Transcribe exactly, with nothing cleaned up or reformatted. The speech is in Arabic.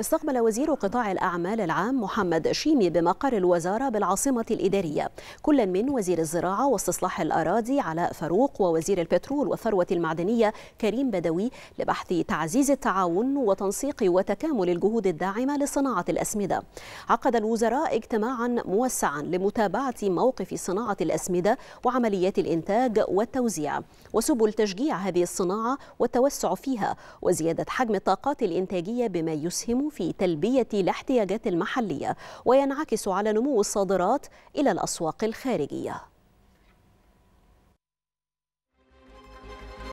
استقبل وزير قطاع الأعمال العام محمد شيمي بمقر الوزارة بالعاصمة الإدارية كلا من وزير الزراعة واستصلاح الأراضي علاء فاروق ووزير البترول والثروة المعدنية كريم بدوي لبحث تعزيز التعاون وتنسيق وتكامل الجهود الداعمة لصناعة الأسمدة. عقد الوزراء اجتماعا موسعا لمتابعة موقف صناعة الأسمدة وعمليات الإنتاج والتوزيع وسبل تشجيع هذه الصناعة والتوسع فيها وزيادة حجم الطاقات الإنتاجية بما يسهم في تلبية الاحتياجات المحلية وينعكس على نمو الصادرات إلى الأسواق الخارجية.